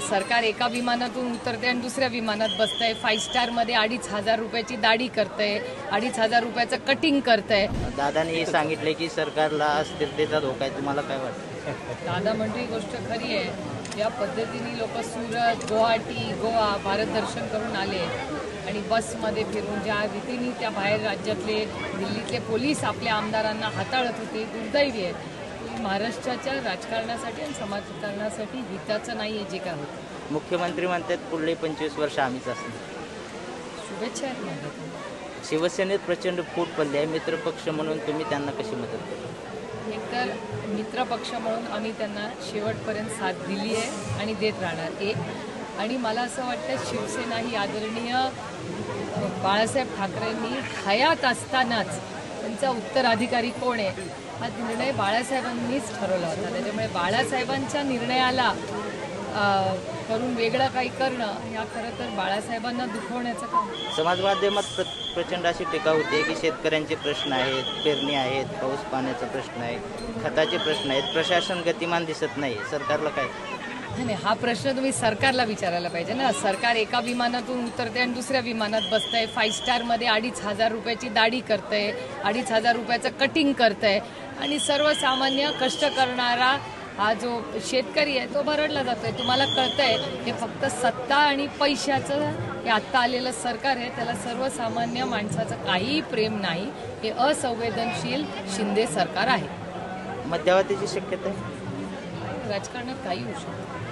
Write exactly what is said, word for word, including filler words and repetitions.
सरकार एका विमानातून उतरते आणि दुसऱ्या विमानात बसतंय, फाईव्ह स्टारमध्ये अडीच हजार रुपयाची दाढी करतंय, अडीच हजार रुपयाचं कटिंग करतंय। दादाने हे सांगितले की सरकारला अस्थिरतेचा धोका आहे, तुम्हाला काय वाटतं? दादा म्हणते ही गोष्ट खरी आहे। या पद्धतीने लोक सूरत, गुवाहाटी, गोवा भारत दर्शन करून आले आणि बसमध्ये फिरून ज्या रीतीने त्या बाहेर राज्यातले दिल्लीतले पोलीस आपल्या आमदारांना हाताळत होते, दुर्दैवी आहे। महाराष्ट्राच्या राजकारणासाठी आणि समाजकारणासाठी हिताचं नाही आहे जे काय होतं। मुख्यमंत्री म्हणतात पुढले पंचवीस वर्ष आम्हीच असणार। शुभेच्छा आहेत माझ्याकडून। शिवसेनेत प्रचंड फूट पडली आहे, मित्रपक्ष म्हणून तुम्ही त्यांना कशी मदत केली? एकतर मित्रपक्ष म्हणून आम्ही त्यांना शेवटपर्यंत साथ दिली आहे आणि देत राहणार एक। आणि मला असं वाटतं शिवसेना ही आदरणीय बाळासाहेब ठाकरेंनी हयात असतानाच त्यांचा उत्तराधिकारी कोण आहे हा निर्णय बाळासाहेबांनीच ठरवला होता। त्याच्यामुळे बाळासाहेबांच्या निर्णयाला करून वेगळं काही करणं ह्या खरं तर बाळासाहेबांना दुखवण्याचं काम। समाजवादी मत प्रचंड अशी टीका होते की शेतकऱ्यांचे प्रश्न आहेत, पेरणी आहेत, पाऊस पाण्याचा प्रश्न आहे, खताचे प्रश्न आहेत, प्रशासन गतिमान दिसत नाही, सरकारला काय? नाही, हा प्रश्न तुम्ही सरकारला विचारायला पाहिजे ना। सरकार एका विमानातून उतरते आणि दुसऱ्या विमानात बसतंय, फाईव्ह स्टारमध्ये अडीच हजार रुपयाची दाढी करतंय, अडीच हजार रुपयाचं कटिंग करतंय आणि सर्वसामान्य कष्ट करणारा हा जो शेतकरी आहे तो भरडला जातोय। तुम्हाला कळतंय हे फक्त सत्ता आणि पैशाचं हे आत्ता आलेलं सरकार आहे, त्याला सर्वसामान्य माणसाचं काही प्रेम नाही। हे असंवेदनशील शिंदे सरकार आहे। मध्यावधीची शक्यता आहे, राजकारणात काही होऊ शकतं।